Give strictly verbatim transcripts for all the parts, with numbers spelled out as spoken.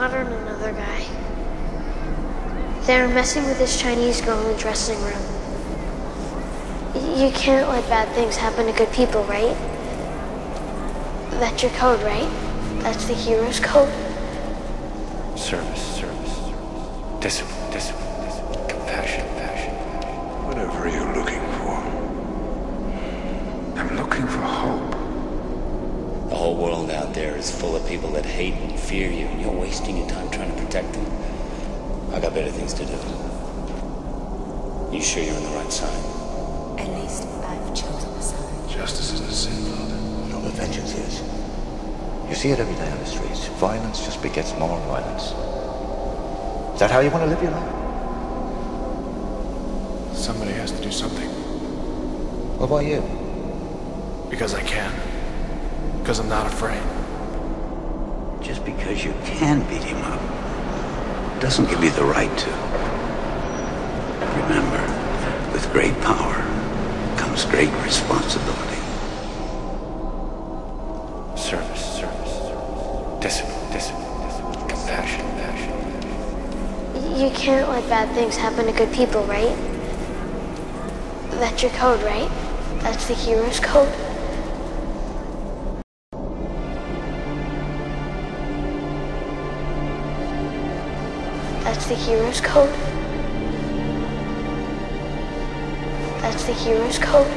Potter and another guy. They were messing with this Chinese girl in the dressing room. You can't let bad things happen to good people, right? That's your code, right? That's the Heroes' Code? Service, service, service. Discipline, discipline, discipline. Compassion, passion. Whatever you're looking for. I'm looking for hope. The whole world out there is full of people that hate and fear you, and you're wasting your time trying to protect them. I got better things to do. You sure you're on the right side? At least I've chosen the side. Justice isn't a sin, Father. No, but vengeance is. You see it every day on the streets. Violence just begets more violence. Is that how you want to live your life? Somebody has to do something. What about you? Because I can. Because I'm not afraid. Just because you can beat him up doesn't give you the right to. Remember, with great power comes great responsibility. Service, service, service. Discipline, discipline, discipline. Compassion, passion, passion. You can't let bad things happen to good people, right? That's your code, right? That's the Heroes' Code? That's the Heroes' Code? That's the Heroes' Code?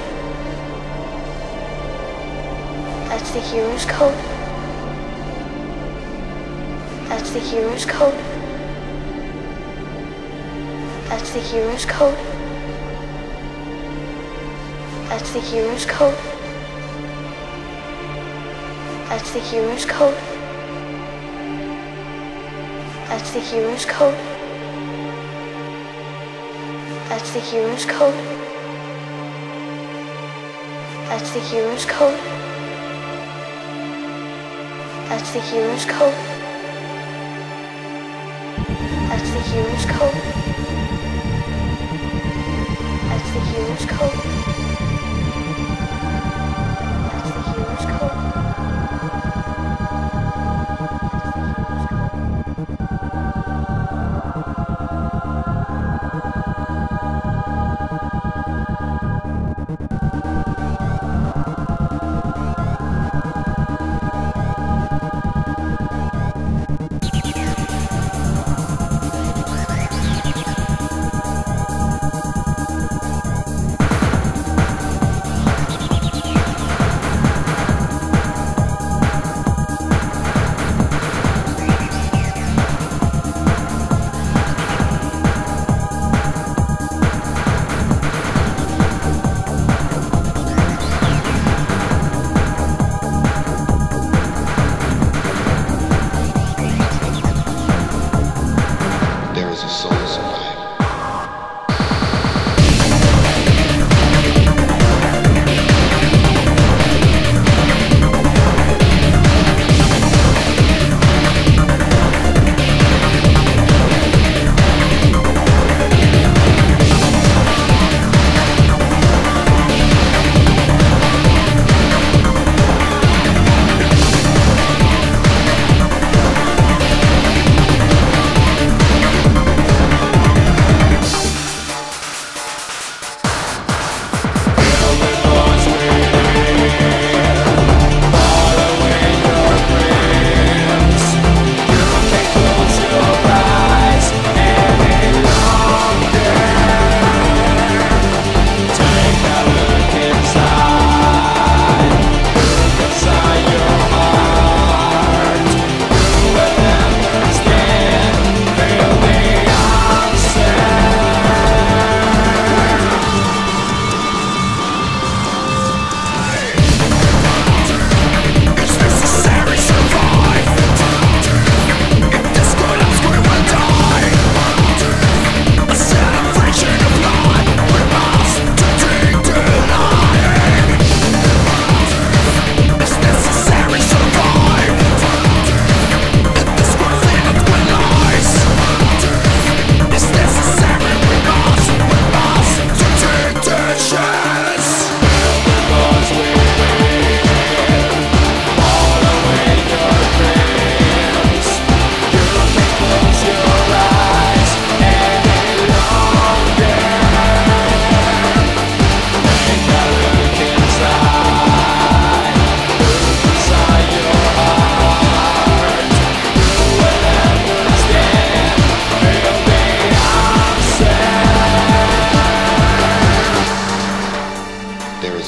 That's the Heroes' Code. That's the Heroes' Code. That's the Heroes' Code. That's the Heroes' Code. That's the Heroes' Code. That's the Heroes' Code. That's the Heroes' Code. That's the Heroes' Code. That's the Heroes' Code. That's the Heroes' Code. That's the Heroes' Code. That's the Heroes' Code.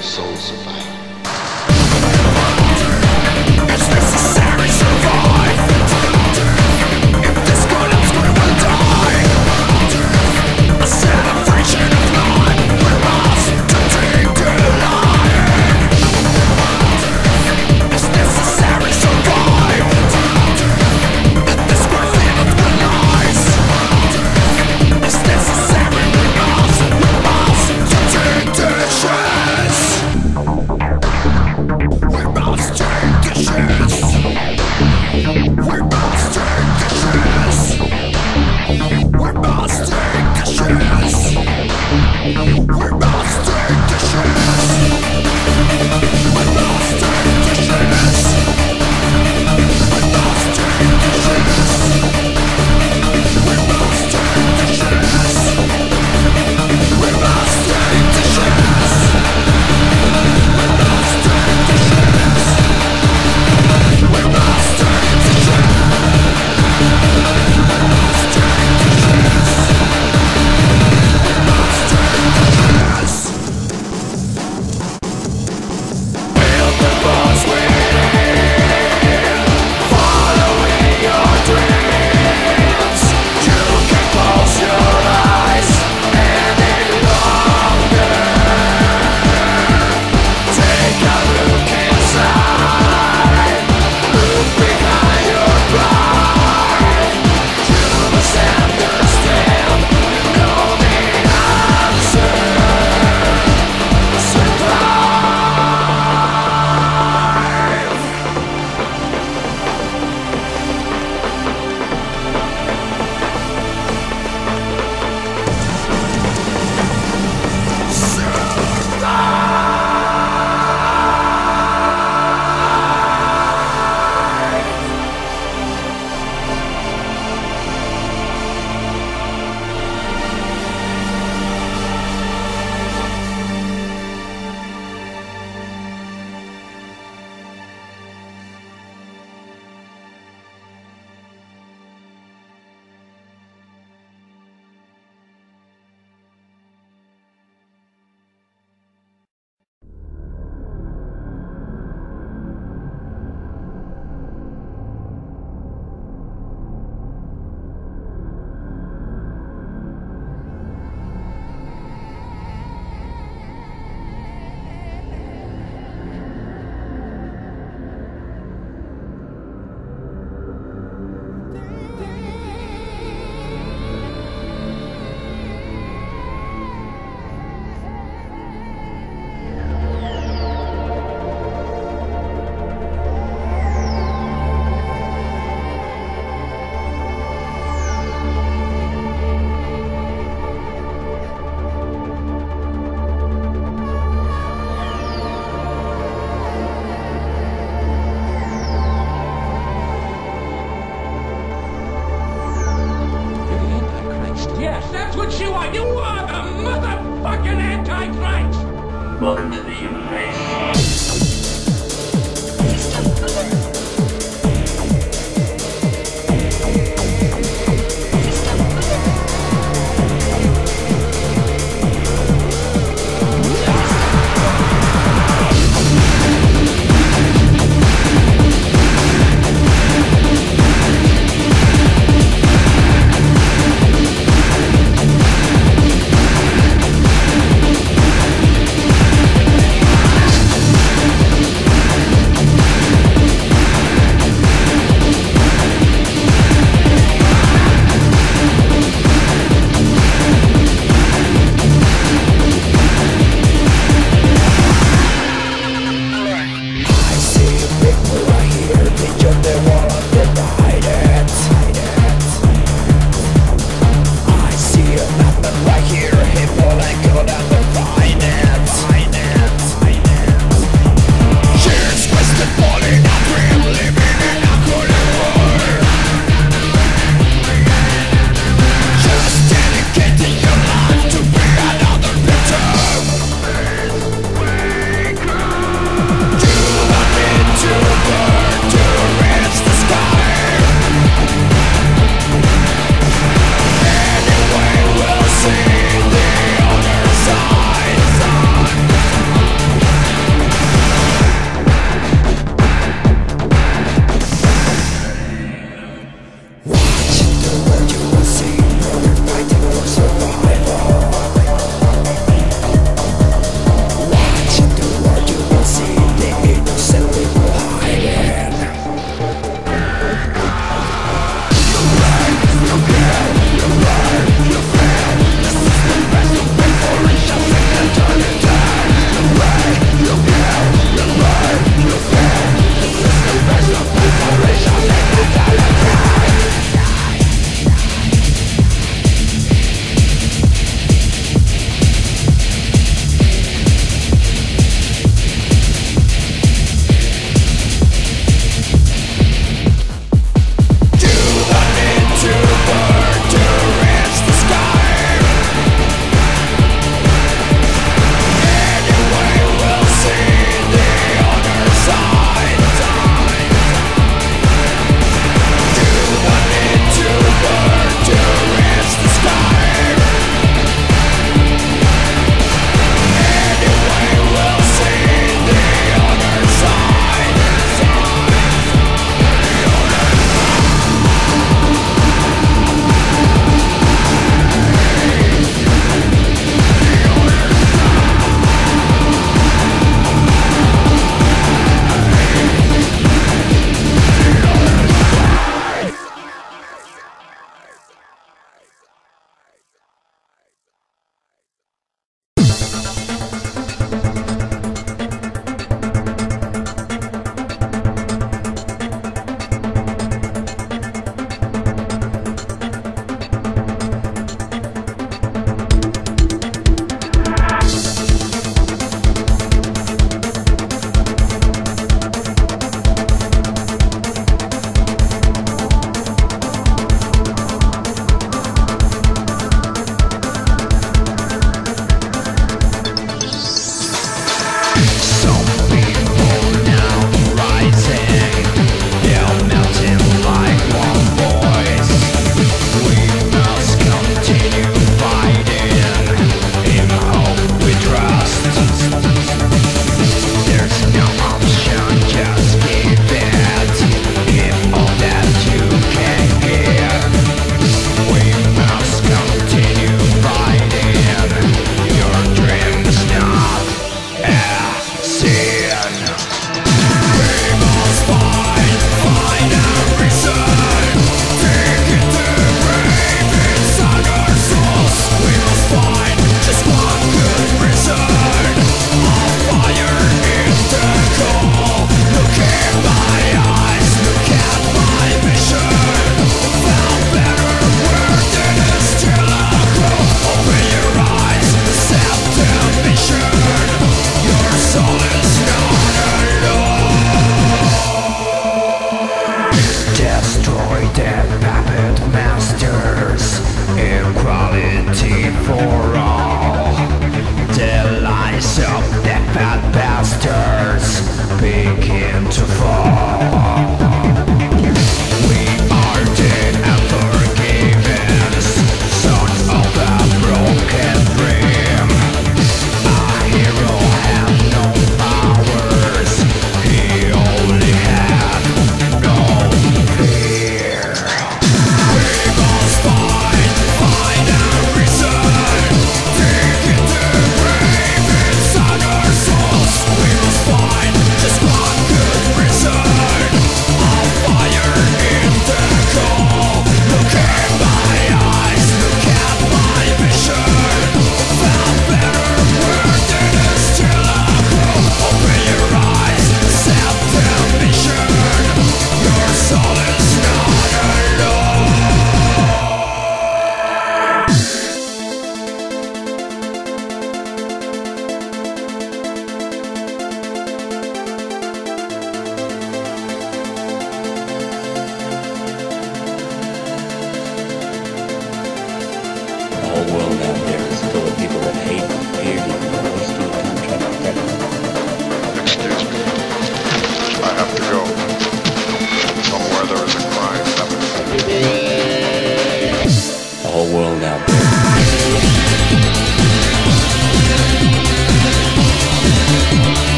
a sole survivor.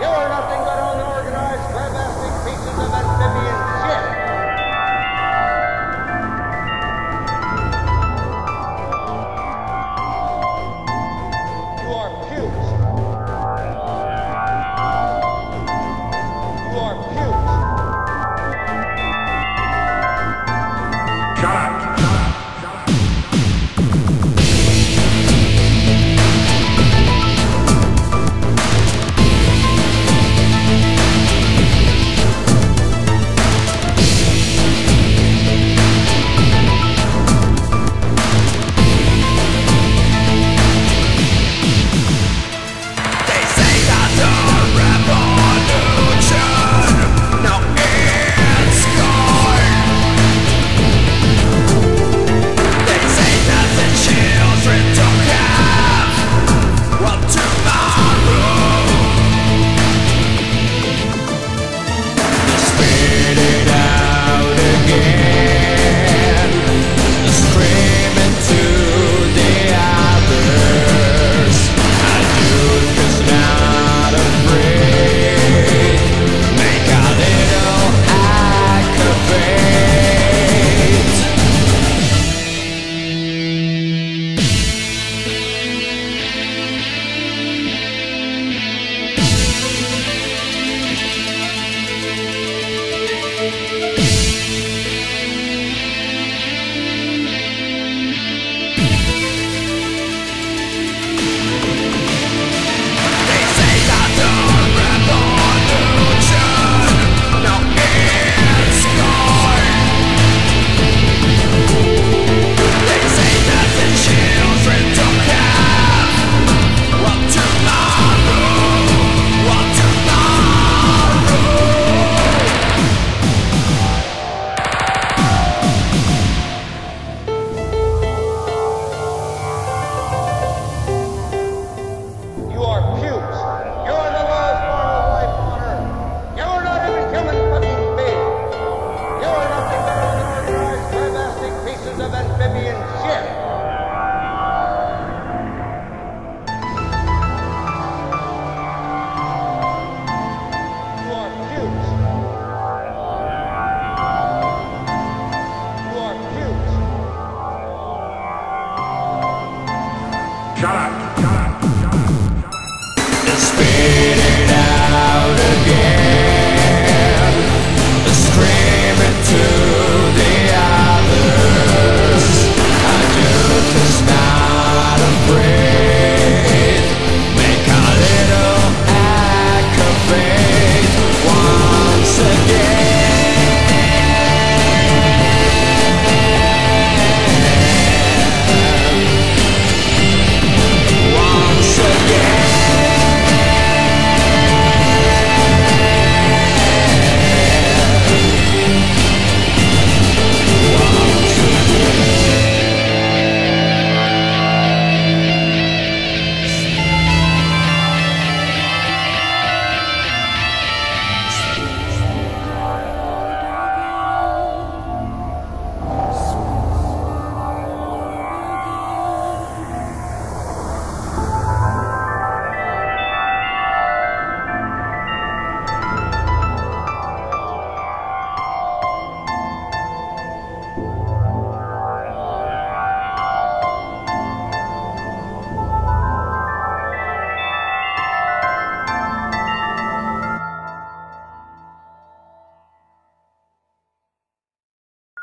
You're nothing but an organ.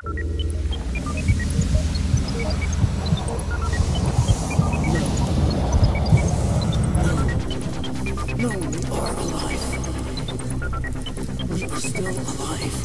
No, we are alive. We are still alive.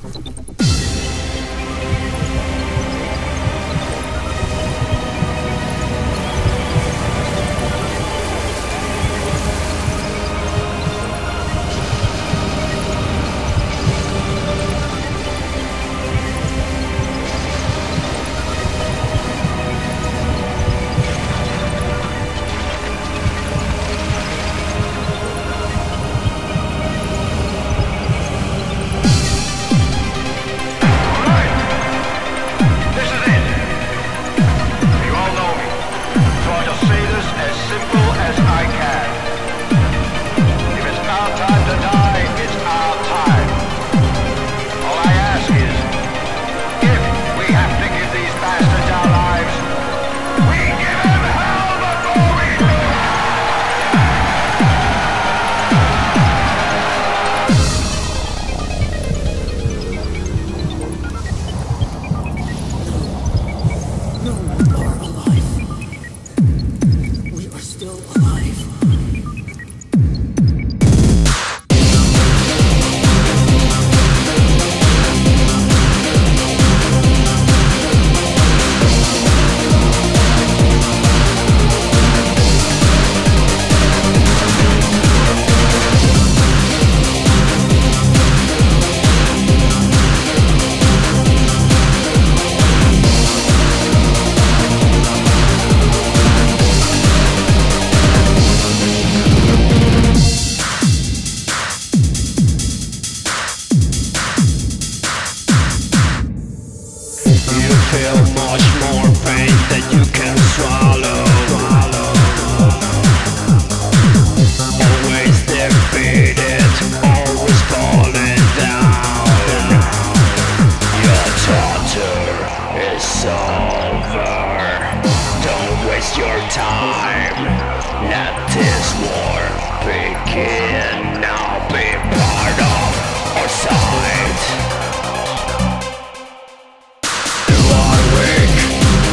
Weak,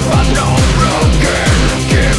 but not broken. Give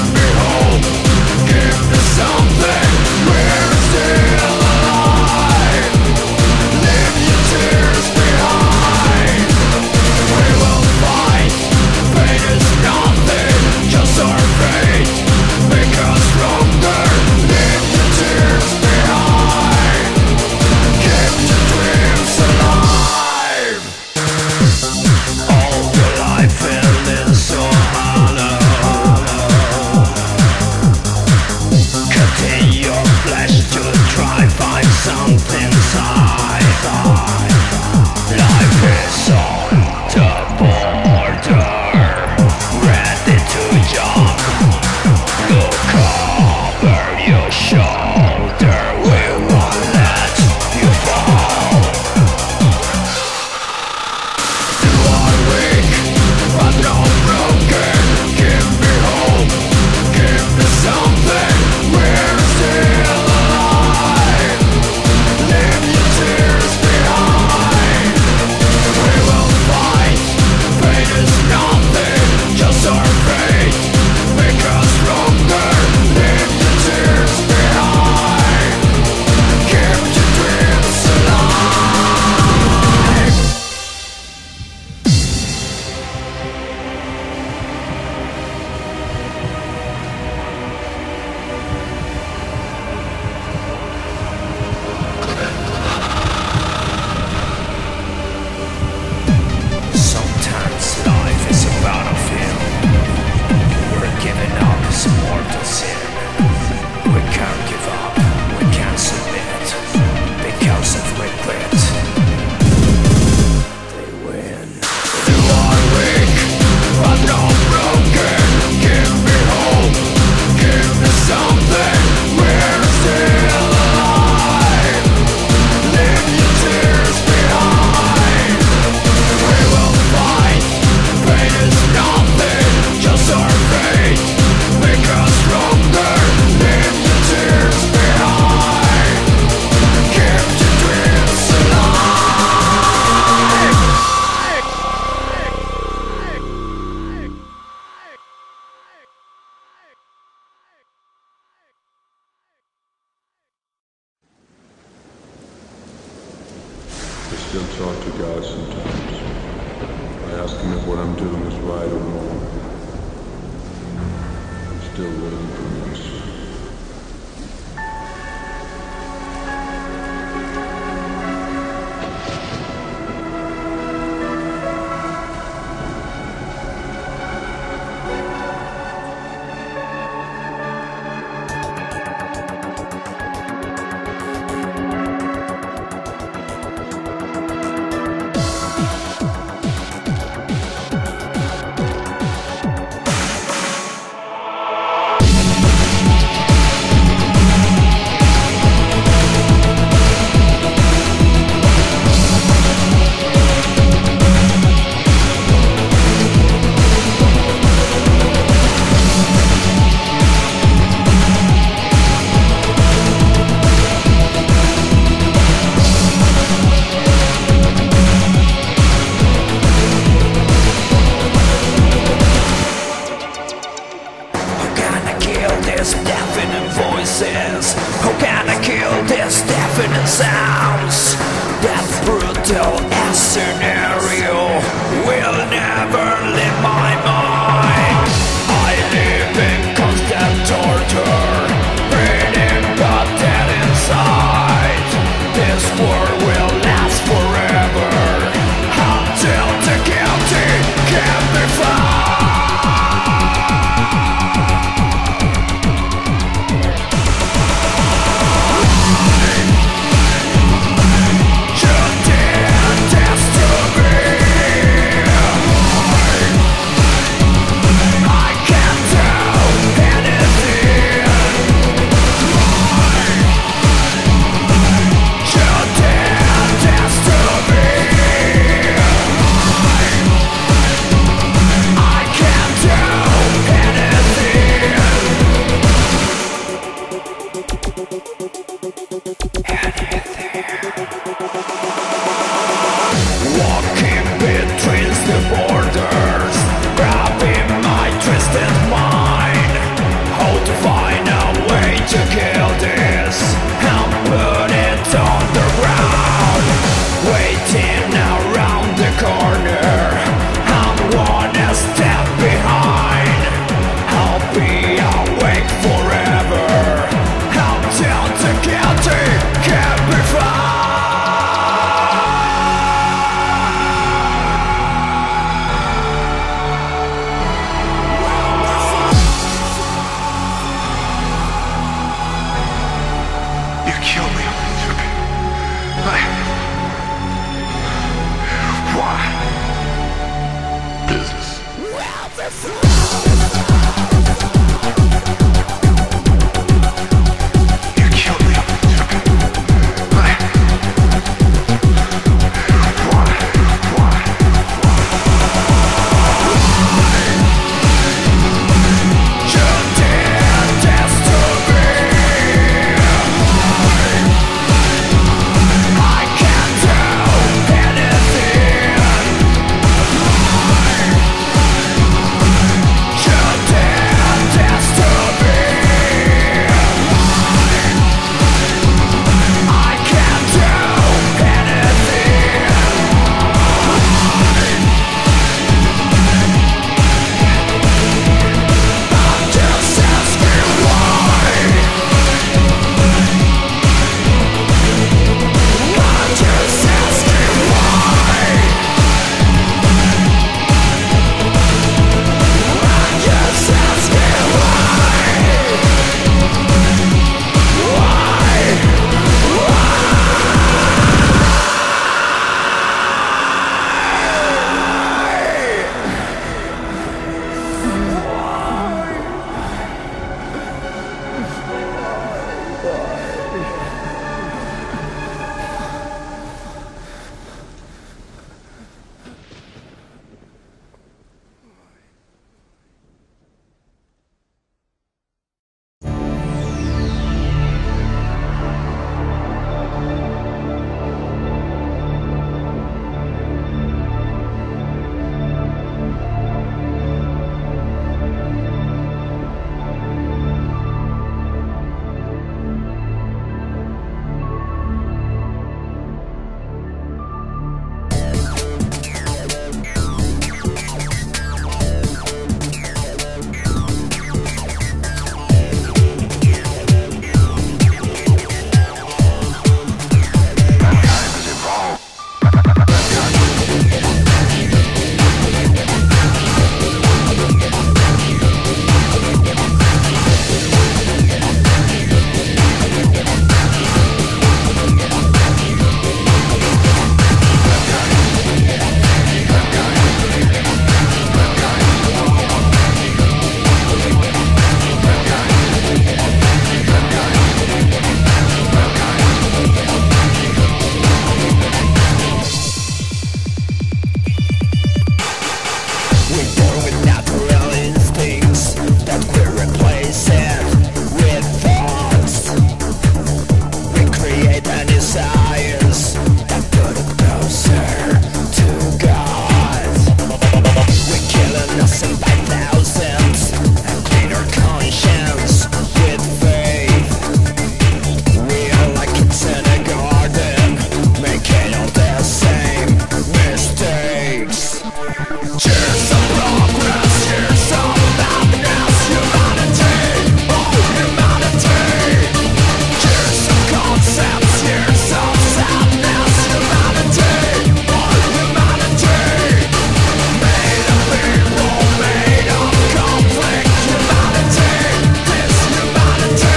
asking if what I'm doing is right or wrong. I'm still waiting for this. Deafening voices. How can I kill these deafening sounds? That brutal scenario will never leave my mind. I live in constant torture, breathing but dead inside. This war will last forever, until the guilty can be found. Can't be found. we're born with natural instincts that we're replacing with thoughts. We create a desires that put us closer to God. We're killing us in by thousands and clean our conscience with faith. We are like kids in a garden, making all the same mistakes. Cheers to progress, cheers to happiness, humanity, oh humanity. Cheers to concepts, cheers to sadness, humanity, oh humanity. Made of people, made of conflict, humanity, this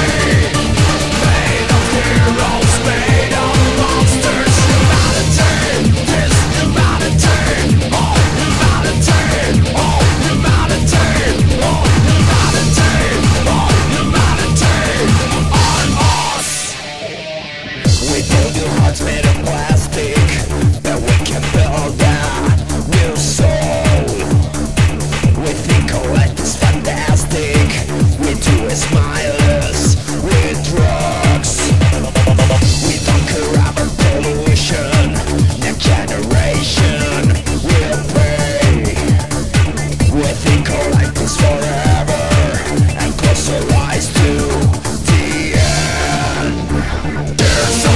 humanity. Made of heroes, made of monsters, humanity, this humanity, oh humanity, oh humanity, oh humanity, oh humanity, on us. We build your hearts made of plastic, but we can build a new soul. We think our life is fantastic, we do it smiles with drugs. We conquer our pollution, next generation will pay. We think our life is forever, and close our eyes to the end. Years of progress,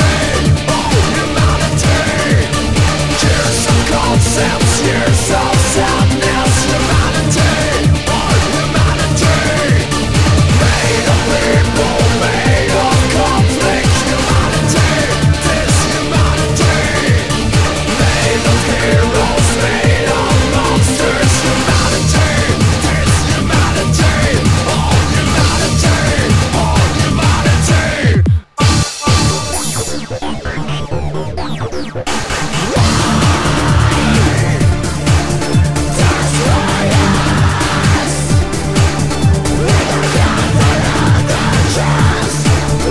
years of madness, humanity, oh humanity. Years of concepts, years of sadness, humanity,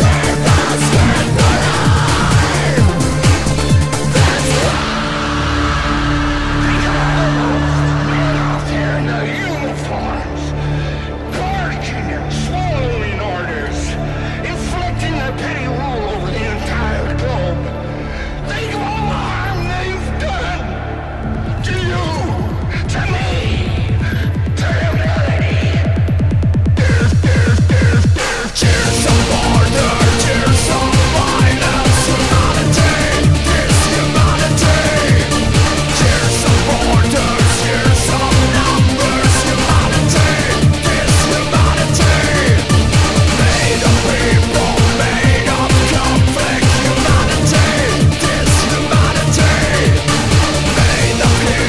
oh humanity. Made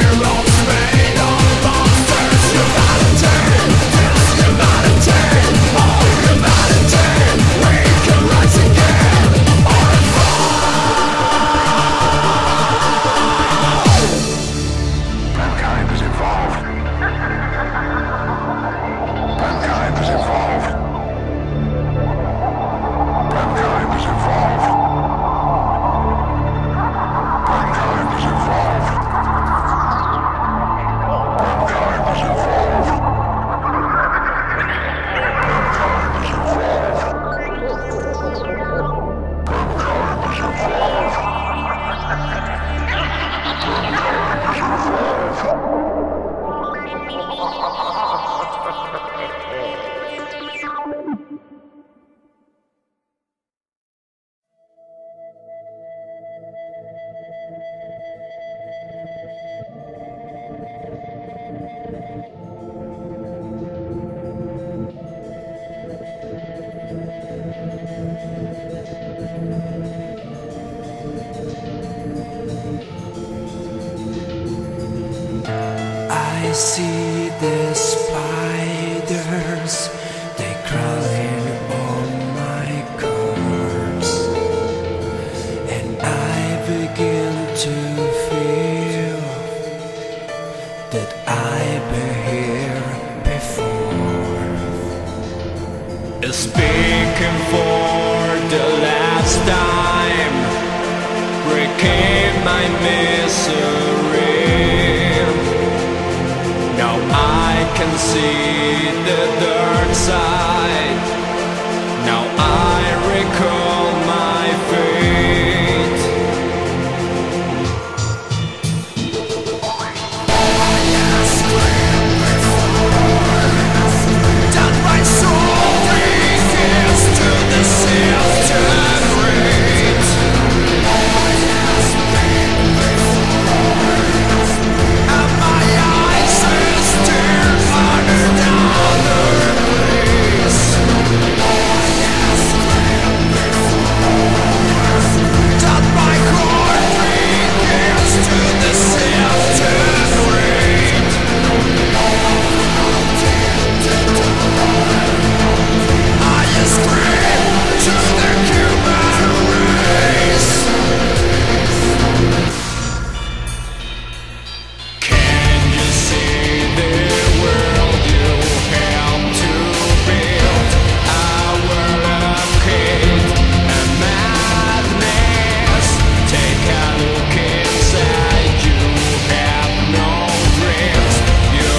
of people, made of conflict, humanity, this humanity. Made of heroes, made of monsters, humanity, this humanity, oh humanity, oh humanity. See the spiders, they crawling on my corpse, and I begin to feel that I've been here before. Speaking for the last time, breaking my misery. Now I can see the dark side. Now I recall my fate. That my soul reaches to the silver grave. And my eyes are still under another place. That my heart reaches to the silver grave. I scream to the human race. Can you see the world you helped to build? A world of hate and madness. Take a look inside, you have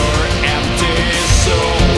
no dreams.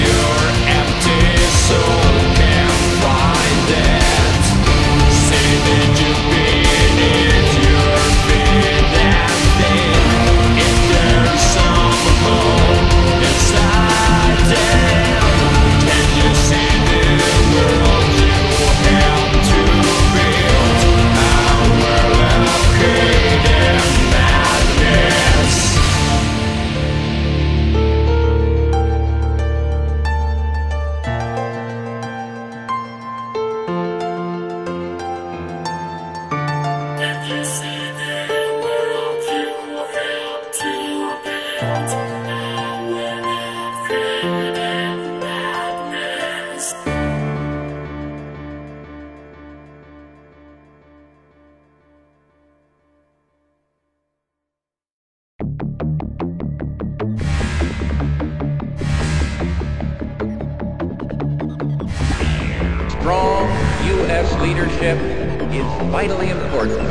Your empty soul can find it. See that you beat it, you're beat that thing. If there's some hope inside them, can you see the world you helped to build? A world of hate and madness. That my soul reaches to the silver grave. And my eyes are still under another place. That my heart reaches to the silver grave. We must find a better way. Can you see the world you helped to build? A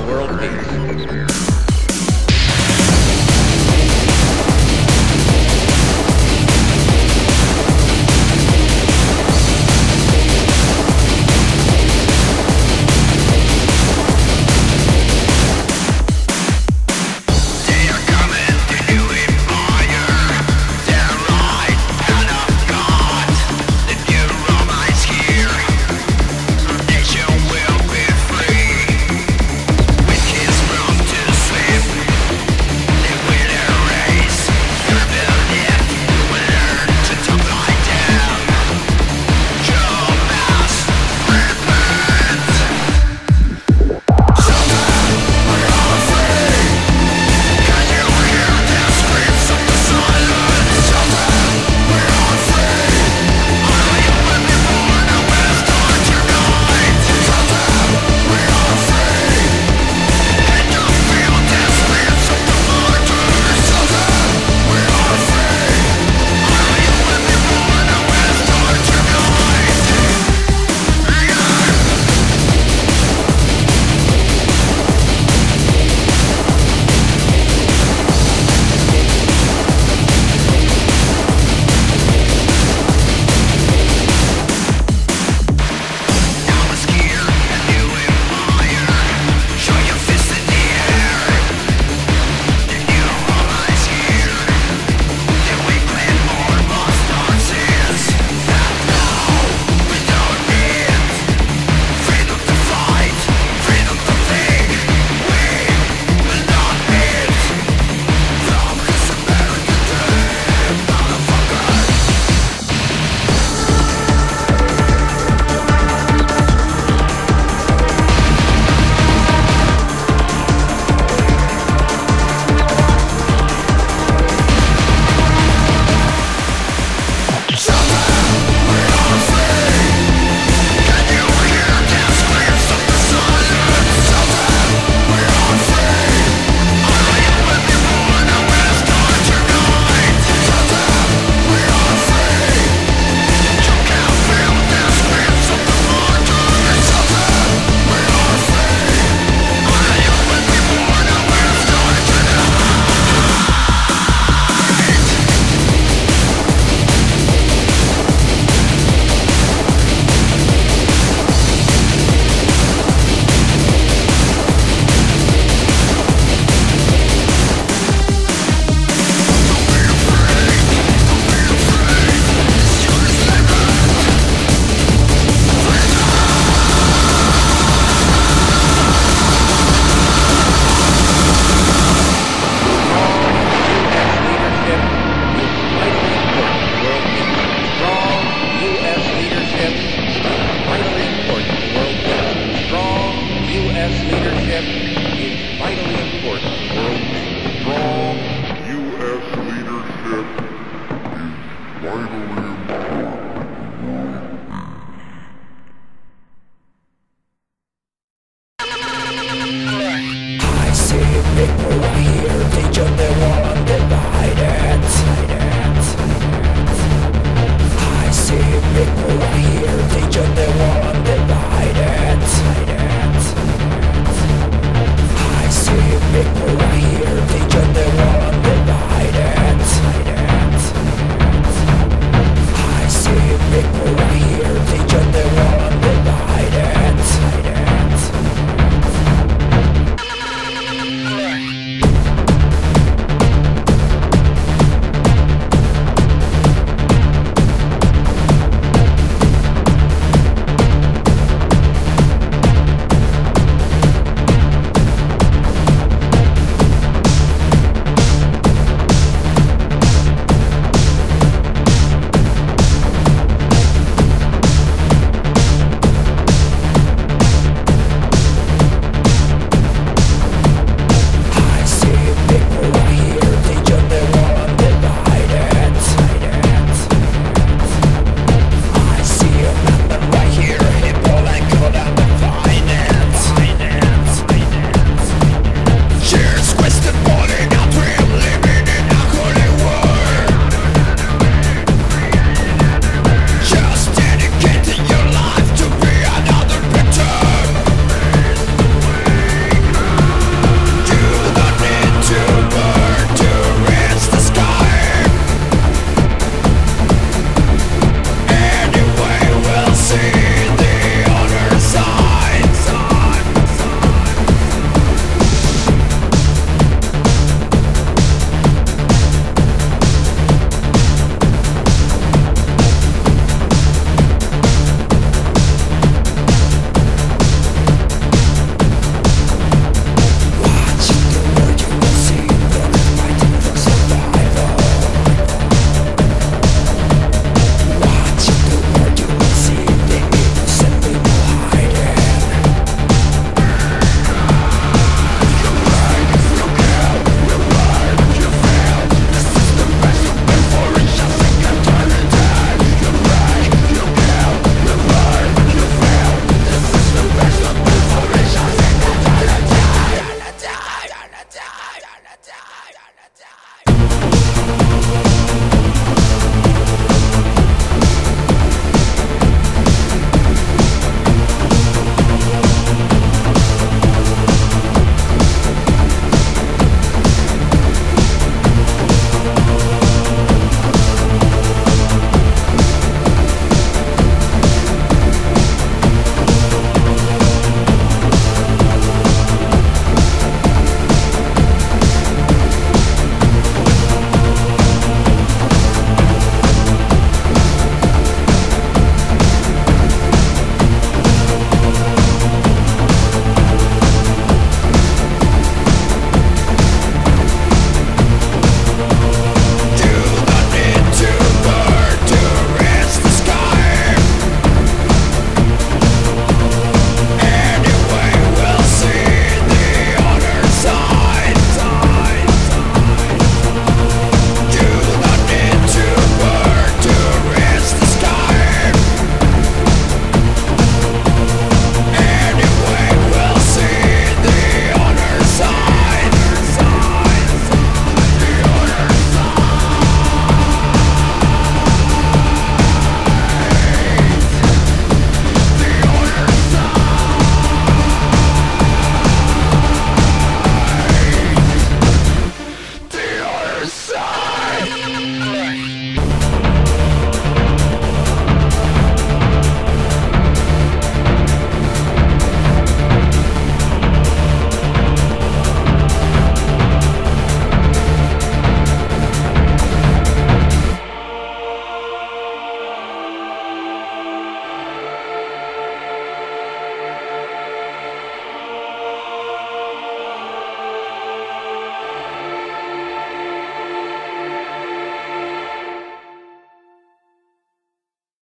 world of hate and madness. Take a look inside, you have no dreams. Your empty soul can find it. See that you beat it, you're beat that thing. If there's some hope inside them, can you see the world you helped to build? A world of hate and madness. Say